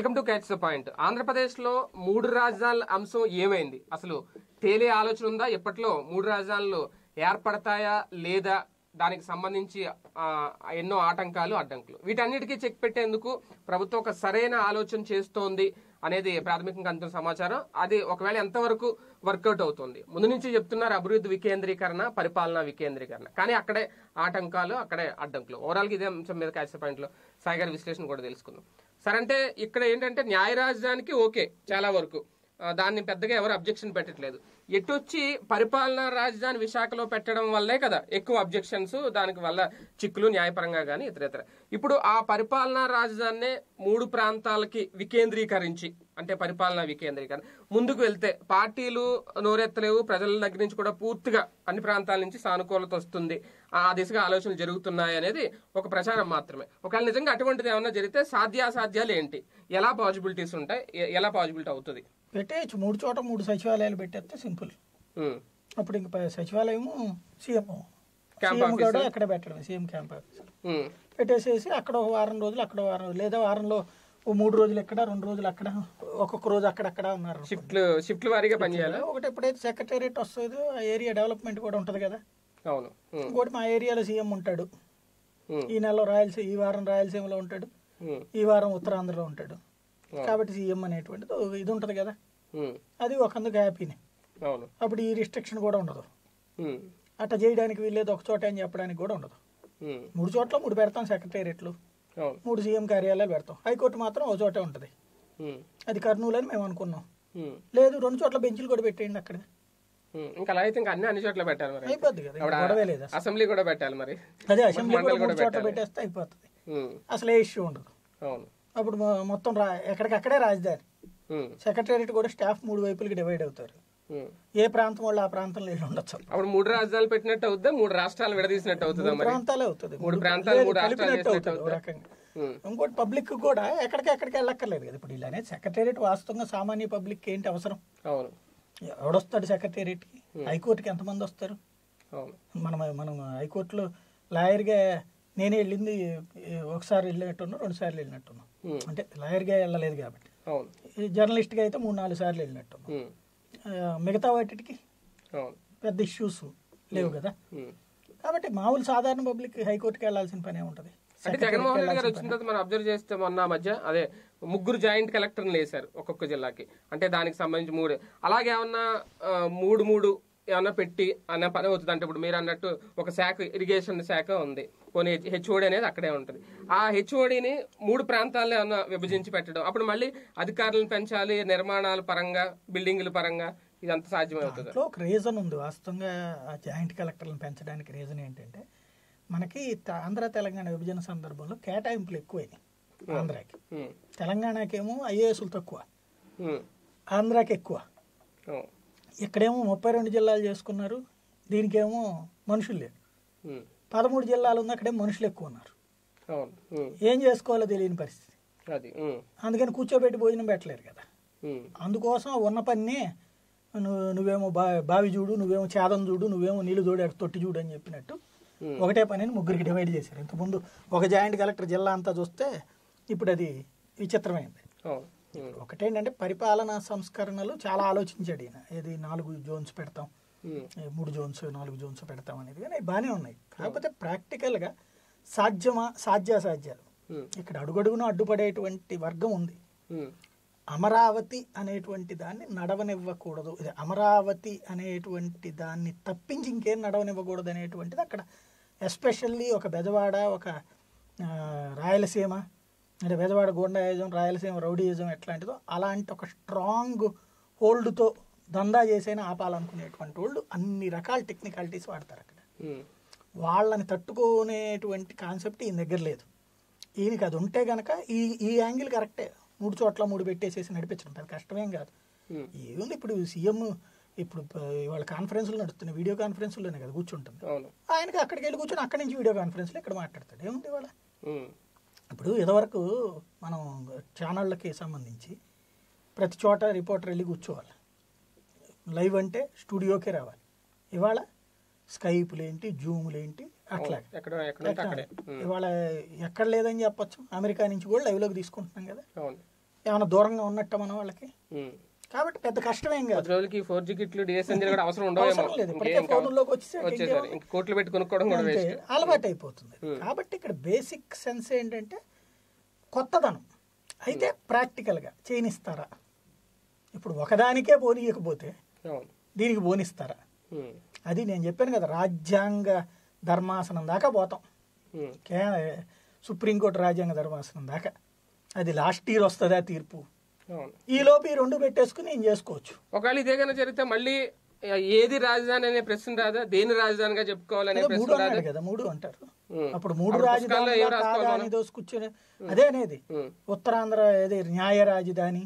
Welcome to catch the point. ఆంధ్రప్రదేశ్లో మూడు రాజధానుల అంశం ఏమైంది? అసలు తేలే ఆలోచన ఉందా? ఎప్పట్లో మూడు రాజధానులు ఏర్పడతాయా లేదా? దానికి సంబంధించి ఎన్నో ఆటంకాలు, అడ్డంకులు, వీటన్నిటికీ చెక్ పెట్టేందుకు ప్రభుత్వం ఒక సరైన ఆలోచన చేస్తోంది అనేది ప్రాథమికంగా అందుతున్న సమాచారం. అది ఒకవేళ ఎంతవరకు వర్కౌట్ అవుతుంది? ముందు నుంచి చెప్తున్నారు అభివృద్ధి వికేంద్రీకరణ, పరిపాలనా వికేంద్రీకరణ, కానీ అక్కడే ఆటంకాలు, అక్కడే అడ్డంకులు. ఓవరాల్గా ఇదే అంశం మీద క్యాచ్ ద పాయింట్లో సాయి గారి విశ్లేషణ కూడా తెలుసుకుందాం. సరే, అంటే ఇక్కడ ఏంటంటే న్యాయ రాజధానికి ఓకే, చాలా వరకు దాన్ని పెద్దగా ఎవరు అబ్జెక్షన్ పెట్టట్లేదు. ఎటు వచ్చి పరిపాలనా రాజధాని విశాఖలో పెట్టడం వల్లే కదా ఎక్కువ అబ్జెక్షన్స్, దానికి వల్ల చిక్కులు న్యాయపరంగా కానీ ఇతరేతర. ఇప్పుడు ఆ పరిపాలనా రాజధానినే మూడు ప్రాంతాలకి వికేంద్రీకరించి, అంటే పరిపాలనా వికేంద్రీకరణ ముందుకు వెళ్తే పార్టీలు నోరెత్తలేవు, ప్రజల దగ్గర నుంచి కూడా పూర్తిగా అన్ని ప్రాంతాల నుంచి సానుకూలత వస్తుంది, ఆ దిశగా ఆలోచనలు జరుగుతున్నాయి అనేది ఒక ప్రచారం మాత్రమే. ఒకవేళ నిజంగా అటువంటిది ఏమన్నా జరిగితే సాధ్యాసాధ్యాలు ఏంటి, ఎలా పాజిబిలిటీస్ ఉంటాయి, ఎలా పాజిబిలిటీ అవుతుంది? పెట్టేయచ్చు, మూడు చోట మూడు సచివాలయాలు పెట్టేస్తే సింపుల్. అప్పుడు ఇంకా సచివాలయము సీఎం కూడా ఎక్కడ పెట్టడం, సీఎం క్యాంప్ ఆఫీసర్ పెట్టేసేసి అక్కడ వారం రోజులు అక్కడ వారం రోజులు, లేదా వారంలో ఓ 3 రోజులు ఎక్కడ, 2 రోజులు అక్కడ, ఒక్కొక్క రోజు అక్కడక్కడ ఉన్నారు. షిఫ్ట్లు వారీగా పనిచేయాలి. ఒకటి ఎప్పుడైతే సెక్రటేరియట్ వస్తుందో ఆ ఏరియా డెవలప్మెంట్ కూడా ఉంటుంది కదా. అవును. ఇంకోటి మా ఏరియాలో సీఎం ఉంటాడు, ఈ నెలలో రాయలసీమ, ఈ వారం రాయలసీమలో ఉంటాడు, ఈ వారం ఉత్తరాంధ్రలో ఉంటాడు, కాబట్టి సీఎం అనేటువంటిది ఇది ఉంటుంది కదా, అది ఒకందుకు హ్యాపీనే. అప్పుడు ఈ రిస్ట్రిక్షన్ కూడా ఉండదు, అట్లా చేయడానికి వీల్లేదు, ఒక చోట అని చెప్పడానికి కూడా ఉండదు. 3 చోట్ల 3 పెడతాం సెక్రటేరియట్లు, 3 సీఎం కార్యాలయాలు పెడతాం. హైకోర్టు మాత్రం ఒక చోటే ఉంటుంది, అది కర్నూలు అని మేము అనుకున్నాం. లేదు, 2 చోట్ల బెంచ్లు కూడా పెట్టేయండి అక్కడ. ఇంకా అలా అయితే ఇంకా అన్ని చోట్ల పెట్టాలి మరి, అయిపోద్ది కదా, గొడవే లేదు. అసెంబ్లీ కూడా పెట్టాలి మరి, అదే అసెంబ్లీ కూడా 3 చోట్ల పెట్టేస్తే అయిపోతుంది, అసలు ఏ ఇష్యూ ఉండదు. అవును, అప్పుడు మొత్తం ఎక్కడికక్కడే రాజధాని. సెక్రటేరియట్ కూడా స్టాఫ్ 3 వైపులకి డివైడ్ అవుతారు, ఏ ప్రాంతం వాళ్ళు ఆ ప్రాంతంలో ఉండొచ్చు. అప్పుడు 3 రాజధానులు పెట్టినట్టు అవుతుంది, 3 రాష్ట్రాలు విడదీసినట్టు అవుతుంది, ప్రాంతాలు అవుతుంది, 3 ప్రాంతాలు 3 రాష్ట్రాలు అవుతుంది ఒక రకంగా. ఇంకోటి పబ్లిక్ కూడా ఎక్కడికి వెళ్ళక్కర్లేదు కదా. ఇప్పుడు ఇలా అనేది సెక్రటేరియట్ వాస్తవంగా సామాన్య పబ్లిక్ ఏంటి అవసరం? అవును, ఎవడొస్తాడు సెక్రటేరియట్కి? హైకోర్టుకి ఎంతమంది వస్తారు? మనం హైకోర్టులో లాయర్గా నేనే వెళ్ళింది ఒకసారి వెళ్ళినట్టున్నా, 2 సార్లు వెళ్ళినట్టున్నా, అంటే లాయర్గా వెళ్ళలేదు కాబట్టి. జర్నలిస్ట్గా అయితే 3-4 సార్లు వెళ్ళినట్టున్నా. మిగతా వాటికి పెద్ద ఇష్యూస్ లేవు కదా, కాబట్టి మామూలు సాధారణ పబ్లిక్ హైకోర్టుకి వెళ్ళాల్సిన పనే ఉంటుంది. అంటే జగన్మోహన్ రెడ్డి గారు వచ్చిన తర్వాత మనం అబ్జర్వ్ చేస్తే మొన్న మధ్య అదే ముగ్గురు జాయింట్ కలెక్టర్లు వేశారు ఒక్కొక్క జిల్లాకి, అంటే దానికి సంబంధించి 3 అలాగే ఏమన్నా 3-3 ఏమన్నా పెట్టి అన్న పని అవుతుంది. అంటే ఇప్పుడు మీరు అన్నట్టు ఒక శాఖ ఇరిగేషన్ శాఖ ఉంది, కొన్ని హెచ్ఓడి అనేది అక్కడే ఉంటుంది, ఆ హెచ్ఓడిని 3 ప్రాంతాల్లో ఏమన్నా విభజించి పెట్టడం, అప్పుడు మళ్ళీ అధికారులను పెంచాలి నిర్మాణాల పరంగా, బిల్డింగ్ల పరంగా, ఇదంతా సాధ్యమవుతుంది. ఒక రీజన్ ఉంది వాస్తవంగా ఆ జాయింట్ కలెక్టర్లను పెంచడానికి. రీజన్ ఏంటంటే మనకి ఆంధ్ర తెలంగాణ విభజన సందర్భంలో కేటాయింపులు ఎక్కువైనాయి. ఆంధ్రాకి, తెలంగాణకేమో ఐఏఎస్లు తక్కువ, ఆంధ్రాకి ఎక్కువ. ఇక్కడేమో 32 జిల్లాలు చేసుకున్నారు, దీనికేమో మనుషులు లేరు. 13 జిల్లాలు ఉంది, అక్కడేమో మనుషులు ఎక్కువ ఉన్నారు. ఏం చేసుకోవాలో తెలియని పరిస్థితి, అందుకని కూర్చోబెట్టి భోజనం పెట్టలేరు కదా. అందుకోసం ఉన్న పని నువ్వేమో బావి చూడు, నువ్వేమో చేదం చూడు, నువ్వేమో నీళ్లు చూడు, తొట్టి చూడు అని చెప్పినట్టు ఒకటే పని ముగ్గురికి డివైడ్ చేశారు. ఇంతకుముందు ఒక జాయింట్ కలెక్టర్ జిల్లా అంతా చూస్తే ఇప్పుడు అది విచిత్రమైంది. ఒకటేంటంటే పరిపాలనా సంస్కరణలు చాలా ఆలోచించాడు ఈయన, ఏది 4 జోన్స్ పెడతాం, 3 జోన్స్ 4 జోన్స్ పెడతాం అనేది, కానీ బాగానే ఉన్నాయి. కాకపోతే ప్రాక్టికల్గా సాధ్యమా, సాధ్యాసాధ్యాలు ఇక్కడ అడుగడుగున అడ్డుపడేటువంటి వర్గం ఉంది. అమరావతి అనేటువంటి దాన్ని నడవనివ్వకూడదు, ఇది అమరావతి అనేటువంటి దాన్ని తప్పించి ఇంకేం నడవనివ్వకూడదు అనేటువంటిది అక్కడ ఎస్పెషల్లీ ఒక బెజవాడ, ఒక రాయలసీమ, అంటే బెజవాడ గోండాయిజం, రాయలసీమ రౌడీయిజం ఎట్లాంటిదో అలాంటి ఒక స్ట్రాంగ్ హోల్డ్తో దందా చేసైనా ఆపాలనుకునేటువంటి వాళ్ళు అన్ని రకాల టెక్నికాలిటీస్ వాడతారు అక్కడ. వాళ్ళని తట్టుకునేటువంటి కాన్సెప్ట్ ఈయన దగ్గర లేదు. ఈయనకి అది ఉంటే కనుక ఈ యాంగిల్ కరెక్టే, 3 చోట్ల 3 పెట్టేసేసి నడిపించడం అది కష్టమేం కాదు. ఏముంది, ఇప్పుడు సీఎం ఇప్పుడు వాళ్ళ కాన్ఫరెన్స్లు నడుస్తున్నాయి, వీడియో కాన్ఫరెన్స్లోనే కదా కూర్చుంటుంది. ఆయనకి అక్కడికి వెళ్ళి కూర్చొని అక్కడి నుంచి వీడియో కాన్ఫరెన్స్లో ఇక్కడ మాట్లాడతాడు. ఏముంది వాళ్ళ, ఇప్పుడు ఇదివరకు మనం ఛానళ్ళకి సంబంధించి ప్రతి చోట రిపోర్టర్ వెళ్ళి కూర్చోవాలి, లైవ్ అంటే స్టూడియోకే రావాలి. ఇవాళ స్కైపులేంటి, జూములేంటి, అట్లా ఇవాళ ఎక్కడ లేదని చెప్పచ్చు, అమెరికా నుంచి కూడా లైవ్లోకి తీసుకుంటున్నాం కదా. ఏమైనా దూరంగా ఉన్నట్టు మనం వాళ్ళకి కాబట్టి పెద్ద కష్టమేం కాదు. రోజులకి 4G కిట్లు డిఎస్ఎన్ కూడా అవసరం ఉండదు, అలవాటు అయిపోతుంది. కాబట్టి ఇక్కడ బేసిక్ సెన్స్ ఏంటంటే కొత్తదనం. అయితే ప్రాక్టికల్గా చేయనిస్తారా? ఇప్పుడు ఒకదానికే పోనీయకపోతే దీనికి పోనిస్తారా? అది నేను చెప్పాను కదా, రాజ్యాంగ ధర్మాసనం దాకా పోతాం, సుప్రీంకోర్టు రాజ్యాంగ ధర్మాసనం దాకా. అది లాస్ట్ ఇయర్ వస్తుందా తీర్పు? ఈ లోపు ఈ రెండు పెట్టేసుకుని ఏం చేసుకోవచ్చు. ఒకవేళ ఇదేగానే జరిగితే మళ్ళీ ఏది రాజధాని అనే ప్రశ్న రాదా? దేని రాజధానిగా చెప్పుకోవాలనే ప్రశ్న రాదు కదా. మూడు అంటారు, అప్పుడు మూడు రాజధాని దోసుకొచ్చిన అదే అనేది ఉత్తరాంధ్ర ఏది న్యాయ రాజధాని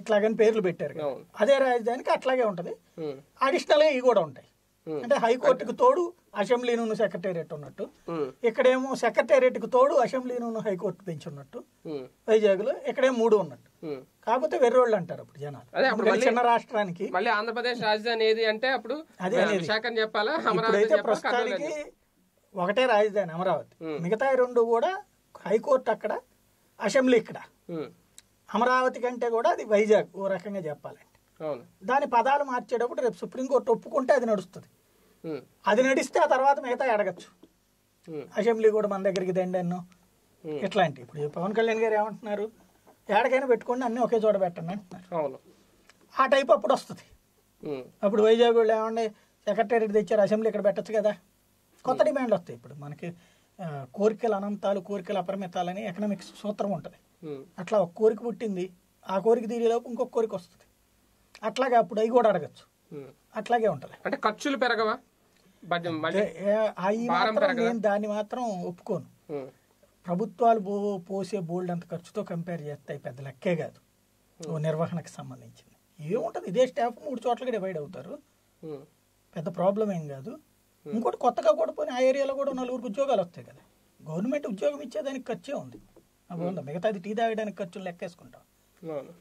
ఇట్లాగని పేర్లు పెట్టారు. అదే రాజధానికి అట్లాగే ఉంటది. అడిషనల్ గా ఇవి కూడా ఉంటాయి. అంటే హైకోర్టుకు తోడు అసెంబ్లీ నూనె సెక్రటేరియట్ ఉన్నట్టు, ఇక్కడేమో సెక్రటేరియట్ కు తోడు అసెంబ్లీ నూనె హైకోర్టు పెంచున్నట్టు వైజాగ్ లో, ఇక్కడే మూడు ఉన్నట్టు. కాకపోతే వెర్రోళ్ళు అంటారు అప్పుడు జనాలు చిన్న రాష్ట్రానికి. మళ్ళీ ఆంధ్రప్రదేశ్ రాజధాని ఏది అంటే అప్పుడు అదే చెప్పాలా? అమరావతి. ప్రస్తుతానికి ఒకటే రాజధాని అమరావతి, మిగతా రెండు కూడా హైకోర్టు అక్కడ, అసెంబ్లీ ఇక్కడ. అమరావతి కంటే కూడా అది వైజాగ్ ఓ రకంగా చెప్పాలి. దాని పదాలు మార్చేటప్పుడు రేపు సుప్రీంకోర్టు ఒప్పుకుంటే అది నడుస్తుంది. అది నడిస్తే ఆ తర్వాత మిగతా అడగచ్చు, అసెంబ్లీ కూడా మన దగ్గరికి దండి అన్నో ఇట్లాంటి. ఇప్పుడు పవన్ కళ్యాణ్ గారు ఏమంటున్నారు, ఏడకైనా పెట్టుకోండి అన్ని ఒకే చోట పెట్టండి అంటున్నారు. ఆ టైప్ అప్పుడు వస్తుంది. అప్పుడు వైజాగ్ వాళ్ళు ఏమంటే సెక్రటేరియట్ తెచ్చారు, అసెంబ్లీ ఇక్కడ పెట్టచ్చు కదా. కొత్త డిమాండ్లు వస్తాయి. ఇప్పుడు మనకి కోరికల అనంతాలు, కోరికల అపరిమితాలని ఎకనామిక్స్ సూత్రం ఉంటుంది. అట్లా ఒక కోరిక పుట్టింది, ఆ కోరిక తీరేలోపు ఇంకొక కోరిక వస్తుంది. అట్లాగే అప్పుడు అవి కూడా అడగచ్చు. అట్లాగే ఉంటది. అంటే ఖర్చులు పెరగవా? నేను దాన్ని మాత్రం ఒప్పుకోను. ప్రభుత్వాలు పోసే బోల్డ్ అంత ఖర్చుతో కంపేర్ చేస్తాయి, పెద్ద లెక్కే కాదు. నిర్వహణకు సంబంధించింది ఏముంటది, ఇదే స్టాఫ్ మూడు చోట్లకి డివైడ్ అవుతారు, పెద్ద ప్రాబ్లం ఏం కాదు. ఇంకోటి కొత్తగా కూడా పోయి ఆ ఏరియాలో కూడా నలుగురికి ఉద్యోగాలు వస్తాయి కదా. గవర్నమెంట్ ఉద్యోగం ఇచ్చేదానికి ఖర్చే ఉంది, మిగతాది టీ తాగడానికి ఖర్చులు లెక్కేసుకుంటాం.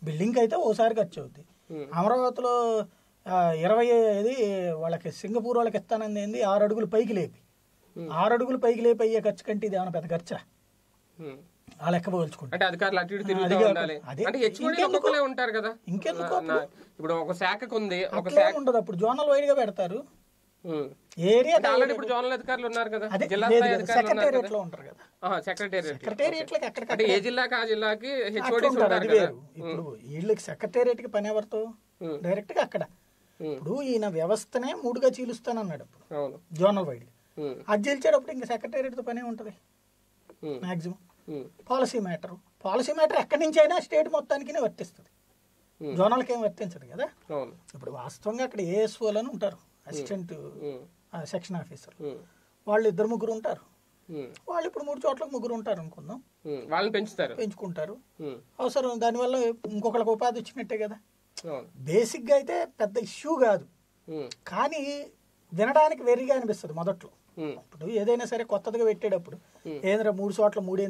బిల్డింగ్ అయితే ఓసారి ఖర్చు అవుద్ది. అమరావతిలో 20 ఇది వాళ్ళకి సింగపూర్ వాళ్ళకి ఇస్తానంది ఏంది, 6 అడుగులు పైకి లేపి. 6 అడుగులు పైకి లేపి అయ్యే ఖర్చు కంటే ఇది ఏమైనా పెద్ద ఖర్చా? ఆ లెక్క పోల్చుకుంటే ఇంకెందుకు అప్పుడు జోనల్ వైడ్ గా పెడతారు? వీళ్ళకి సెక్రటేరియట్ కి పని ఎవరితో? డైరెక్ట్ గా అక్కడ. ఇప్పుడు ఈయన వ్యవస్థనే మూడుగా చీలుస్తాను అన్నాడు, జోనల్ వైడ్ గా. అది చీల్చేటప్పుడు ఇంకా సెక్రటేరియట్ తో పనే ఉంటది మాక్సిమం. పాలసీ మ్యాటర్ ఎక్కడి నుంచి అయినా స్టేట్ మొత్తానికి వర్తిస్తుంది, జోనల్కి ఏం వర్తించదు కదా. ఇప్పుడు వాస్తవంగా అక్కడ ఏఎస్ఓలను ఉంటారు, అసిస్టెంట్ సెక్షన్ ఆఫీసర్, వాళ్ళు 2-3 ఉంటారు. వాళ్ళు ఇప్పుడు 3 చోట్లకు 3 ఉంటారు అనుకుందాం, వాళ్ళని పెంచుకుంటారు. అవసరం దానివల్ల ఇంకొకరికి ఉపాధి వచ్చినట్టే కదా. బేసిక్ గా అయితే పెద్ద ఇష్యూ కాదు, కానీ వినడానికి వెర్రిగా అనిపిస్తుంది మొదట్లో. ఇప్పుడు ఏదైనా సరే కొత్తదిగా పెట్టేటప్పుడు ఏంద్రా 3 చోట్ల 3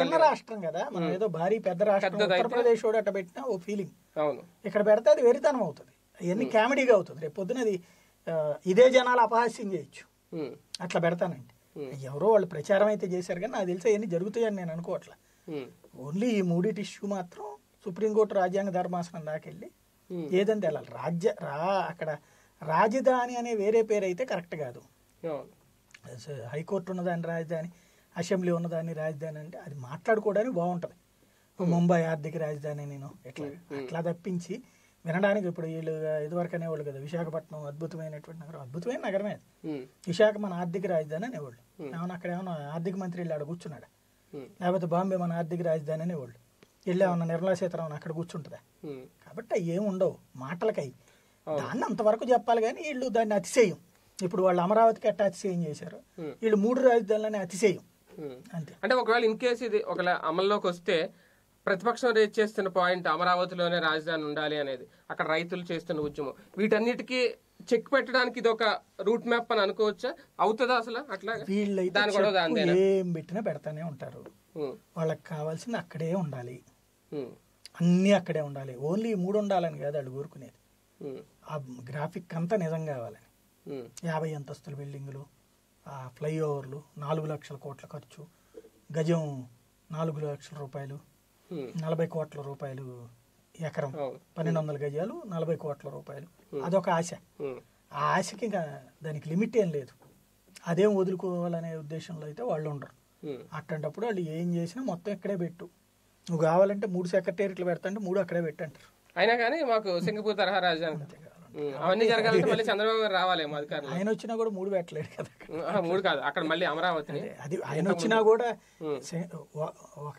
చిన్న రాష్ట్రం కదా, మనం ఏదో భారీ పెద్ద రాష్ట్రం ఉత్తరప్రదేశ్ కూడా అట్ట పెట్టినా ఓ ఫీలింగ్. ఇక్కడ పెడితే అది వెరితనం అవుతుంది, అవన్నీ కామెడీగా అవుతుంది. రేపు పొద్దునది ఇదే జనాలు అపహాస్యం చేయొచ్చు అట్లా పెడతానంటే. ఎవరో వాళ్ళు ప్రచారం అయితే చేశారు, కానీ నాకు తెలిసి అవన్నీ జరుగుతాయని నేను అనుకోవట్లా. ఓన్లీ ఈ మూడిటి ఇష్యూ మాత్రం సుప్రీంకోర్టు రాజ్యాంగ ధర్మాసనం దాకెళ్ళి ఏదంటే వెళ్ళాలి. అక్కడ రాజధాని అనే వేరే పేరు అయితే కరెక్ట్ కాదు. హైకోర్టు ఉన్నదాన్ని రాజధాని, అసెంబ్లీ ఉన్నదాన్ని రాజధాని అంటే అది మాట్లాడుకోవడానికి బాగుంటుంది. ముంబై ఆర్థిక రాజధాని నేను ఎట్లా అట్లా తప్పించి వినడానికి. ఇప్పుడు వీళ్ళు ఇదివరకు అనేవాళ్ళు కదా, విశాఖపట్నం అద్భుతమైనటువంటి నగరం. అద్భుతమైన నగరమే అది, విశాఖ మన ఆర్థిక రాజధాని అనేవాళ్ళు. ఏమన్నా అక్కడ ఏమన్నా ఆర్థిక మంత్రి వెళ్ళి అక్కడ కూర్చున్నాడు, లేకపోతే బాంబే మన ఆర్థిక రాజధాని అనేవాళ్ళు వెళ్ళి ఏమన్నా నిర్మలా సీతారామన్ అక్కడ కూర్చుంటుందా? కాబట్టి అవి ఏమి ఉండవు మాటలకై. దాన్ని అంతవరకు చెప్పాలి, కానీ వీళ్ళు దాన్ని అతిశయం. ఇప్పుడు వాళ్ళు అమరావతికి అట్ట అతిశయం చేశారు, వీళ్ళు 3 రాజధానులని అతిశయం అంతే. అంటే ఒకవేళ ఇన్ కేసు ఇది ఒకవేళ అమల్లోకి వస్తే ప్రతిపక్షం రేజ్ చేస్తున్న పాయింట్ అమరావతిలోనే రాజధాని ఉండాలి అనేది, అక్కడ రైతులు చేస్తున్న ఉద్యమం, వీటన్నిటికీ చెక్ పెట్టడానికి ఇది ఒక రూట్ మ్యాప్ అని అనుకోవచ్చా? అవుతుందా అసలు అట్లా? వీళ్ళైతే ఏం పెట్టినా పెడతానే ఉంటారు, వాళ్ళకి కావాల్సింది అక్కడే ఉండాలి, అన్ని అక్కడే ఉండాలి. ఓన్లీ 3 ఉండాలని కాదు వాళ్ళు కోరుకునేది, ఆ గ్రాఫిక్ అంతా నిజం కావాలని. 50 అంతస్తుల బిల్డింగులు, ఫ్లైఓవర్లు, 4 లక్షల కోట్ల ఖర్చు, గజం 4 లక్షల రూపాయలు 40 కోట్ల రూపాయలు ఎకరం 1200 గజాలు 40 కోట్ల రూపాయలు. అదొక ఆశ. ఆ ఆశకి ఇంకా దానికి లిమిట్ ఏం లేదు. అదేం వదులుకోవాలనే ఉద్దేశంలో అయితే వాళ్ళు ఉండరు. అట్లాంటప్పుడు వాళ్ళు ఏం చేసినా మొత్తం ఇక్కడే పెట్టు, నువ్వు కావాలంటే 3 సెక్రటేరియట్లు పెడతాంటే 3 అక్కడే పెట్టంటారు. అయినా కానీ మాకు సింగపూర్ తరహా రాజధాని అవన్నీ జరగాలంటే మళ్ళీ చంద్రబాబు గారు రావాలేమో అధికారం. ఆయన వచ్చినా కూడా 3 పెట్టలేదు కదా, 3 కాదు అక్కడ మళ్ళీ అమరావతి. అది ఆయన వచ్చినా కూడా ఒక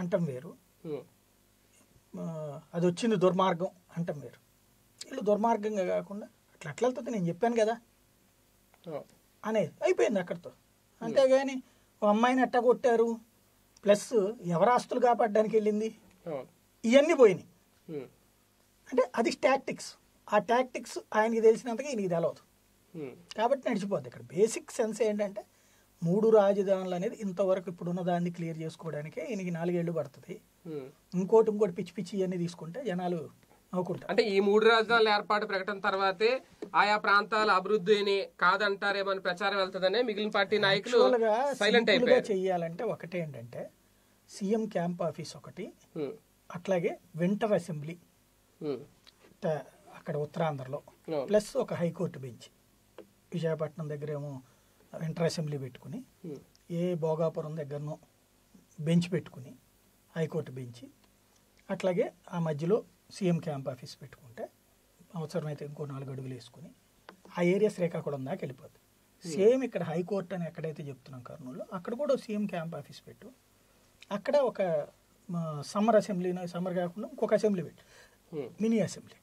అంటం వేరు, అది వచ్చింది దుర్మార్గం అంటం వేరు. వీళ్ళు దుర్మార్గంగా కాకుండా అట్లా అట్లా వెళ్తుంది, నేను చెప్పాను కదా అనేది అయిపోయింది అక్కడితో. అంతేగాని ఓ అమ్మాయిని అట్ట కొట్టారు, ప్లస్ ఎవరాస్తులు కాపాడడానికి వెళ్ళింది, ఇవన్నీ పోయినాయి. అంటే అది టాక్టిక్స్. ఆ టాక్టిక్స్ ఆయనకి తెలిసినంతగా ఈయనకి తెలవదు, కాబట్టి నడిచిపోద్ది. ఇక్కడ బేసిక్ సెన్స్ ఏంటంటే 3 రాజధానులు అనేది ఇంతవరకు ఇప్పుడున్న దాన్ని క్లియర్ చేసుకోవడానికే ఈయనకి 4 ఏళ్ళు పడుతుంది. ఇంకోటి పిచ్చి ఇవన్నీ తీసుకుంటే జనాలు నవ్వుకుంటారు. అంటే ఈ 3 రాజధానుల ఏర్పాటు ప్రకటన తర్వాతే ఆయా ప్రాంతాల అభివృద్ధిని కాదంటారేమని ప్రచారం వెళ్తుందనే మిగిలిన పార్టీ నాయకులు సైలెంట్ అయిపోయారు. చేయాలంటే ఒకటే ఏంటంటే సీఎం క్యాంప్ ఆఫీస్ ఒకటి, అట్లాగే వింటర్ అసెంబ్లీ అక్కడ ఉత్తరాంధ్రలో, ప్లస్ ఒక హైకోర్టు బెంచ్ విశాఖపట్నం దగ్గరేమో వింటర్ అసెంబ్లీ పెట్టుకుని, ఏ భోగాపురం దగ్గరనో బెంచ్ పెట్టుకుని హైకోర్టు బెంచ్, అట్లాగే ఆ మధ్యలో సీఎం క్యాంప్ ఆఫీస్ పెట్టుకుంటే అవసరమైతే ఇంకో 4 అడుగులు వేసుకుని ఆ ఏరియా శ్రీకాకుళం దాకా వెళ్ళిపోద్ది. సేమ్ ఇక్కడ హైకోర్టు అని ఎక్కడైతే చెప్తున్నాం కర్నూలులో, అక్కడ కూడా సీఎం క్యాంప్ ఆఫీస్ పెట్టు, అక్కడ ఒక సమ్మర్ అసెంబ్లీ, సమ్మర్ కాకుండా ఇంకొక అసెంబ్లీ పెట్టు, మినీ అసెంబ్లీ,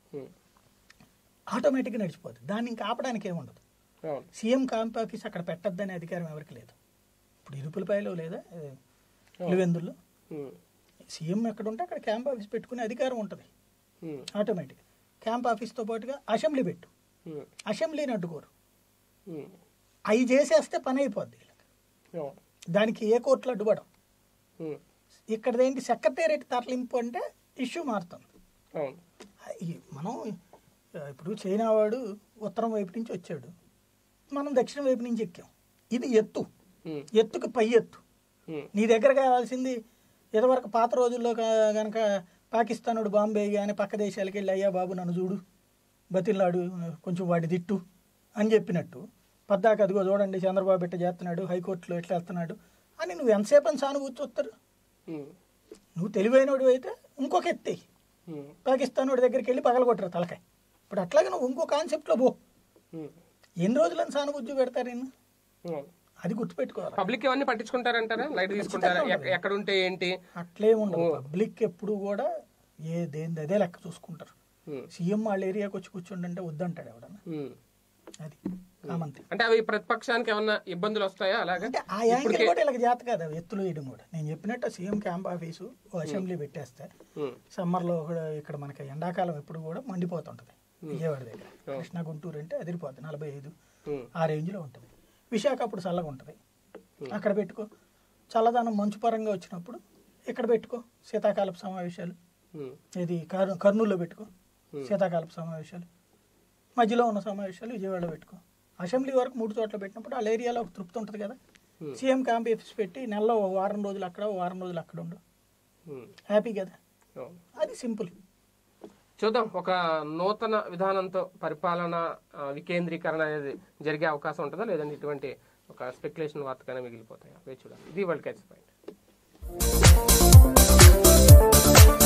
ఆటోమేటిక్గా నడిచిపోద్ది. దాన్ని ఇంకా ఆపడానికి ఏముండదు. సీఎం క్యాంప్ ఆఫీస్ అక్కడ పెట్టద్దనే అధికారం ఎవరికి లేదు. ఇప్పుడు ఇరుపులపాయలో లేదా పులివెందుల్లో సీఎం ఎక్కడ ఉంటే అక్కడ క్యాంప్ ఆఫీస్ పెట్టుకునే అధికారం ఉంటుంది ఆటోమేటిక్. క్యాంప్ ఆఫీస్తో పాటుగా అసెంబ్లీ పెట్టు, అసెంబ్లీని అడ్డుకోరు. అవి చేసేస్తే పని అయిపోద్ది, దానికి ఏ కోర్టులు అడ్డుపడం. ఇక్కడదేంటి సెక్రటేరియట్ తరలింపు అంటే ఇష్యూ మారుతుంది. మనం ఇప్పుడు చైనా వాడు ఉత్తరం వైపు నుంచి వచ్చాడు, మనం దక్షిణం వైపు నుంచి ఎక్కాం. ఇది ఎత్తు, ఎత్తుకి పై ఎత్తు. నీ దగ్గర కావాల్సింది ఇదివరకు పాత రోజుల్లో కనుక పాకిస్తానుడు బాంబే కానీ పక్క దేశాలకు వెళ్ళి అయ్యా బాబు నన్ను చూడు, బతిల్లాడు, కొంచెం వాడి దిట్టు అని చెప్పినట్టు, పద్దాక అదిగో చూడండి చంద్రబాబు ఎట్ట చేస్తున్నాడు, హైకోర్టులో ఎట్లా వెళ్తున్నాడు అని నువ్వు ఎంతసేపు అని సానుభూతి వస్తారు. నువ్వు తెలివైనడు అయితే ఇంకొక ఎత్తే పాకిస్తాన్ వాడి దగ్గరికి వెళ్ళి పగలగొట్టరు తలకాయ. ఇప్పుడు అట్లాగే నువ్వు ఇంకో కాన్సెప్ట్లో పో. ఎన్ని రోజులని సానుభూతి పెడతారు నిన్ను, అది గుర్తుపెట్టుకోవాలి. పబ్లిక్ ఇవన్నీ పట్టించుకుంటారంటారా, లైట్ తీసుకుంటారా, ఎక్కడ ఉంటే ఏంటి అట్లే ఉండదు. పబ్లిక్ ఎప్పుడు కూడా ఏదేంది అదే లెక్క చూసుకుంటారు. సీఎం వాళ్ళ ఏరియాకి వచ్చి కూర్చుంటే వద్దంటాడు ఎవడన్నా, అది కామంతే. అంటే అవి ప్రతిపక్షానికి ఏమన్నా ఇబ్బందులు వస్తాయా అలాగంటే? ఆ యాంగిల్ కూడా ఇలా జాత కదా ఎత్తులు వేయడం కూడా. నేను చెప్పినట్టు సీఎం క్యాంప్ ఆఫీసు అసెంబ్లీ పెట్టేస్తే సమ్మర్లో కూడా ఇక్కడ మనకి ఎండాకాలం ఎప్పుడు కూడా మండిపోతుంటుంది. విజయవాడ దగ్గర కృష్ణా గుంటూరు అంటే అదిరిపోతుంది, 45 ఆ రేంజ్లో ఉంటుంది. విశాఖ అప్పుడు చల్లగా ఉంటుంది, అక్కడ పెట్టుకో. చల్లదనం మంచు పరంగా వచ్చినప్పుడు ఇక్కడ పెట్టుకో శీతాకాలపు సమావేశాలు, ఇది కర్నూలులో పెట్టుకో శీతాకాలపు సమావేశాలు, మధ్యలో ఉన్న సమావేశాలు విజయవాడలో పెట్టుకో. అసెంబ్లీ వరకు 3 చోట్ల పెట్టినప్పుడు వాళ్ళ ఏరియాలో ఒక తృప్తి ఉంటుంది కదా. సీఎం క్యాంప్ ఆఫీస్ పెట్టి నెలలో 1 వారం రోజులు అక్కడ, 1 వారం రోజులు అక్కడ ఉండవు, హ్యాపీ కదా. అది సింపుల్. చూద్దాం, ఒక నూతన విధానంతో పరిపాలన వికేంద్రీకరణ అనేది జరిగే అవకాశం ఉంటుందా, లేదంటే ఇటువంటి ఒక స్పెక్యులేషన్ వార్తగానే మిగిలిపోతాయా? వేచి చూడాలి. ఇది వరల్డ్ క్యాచ్ పాయింట్.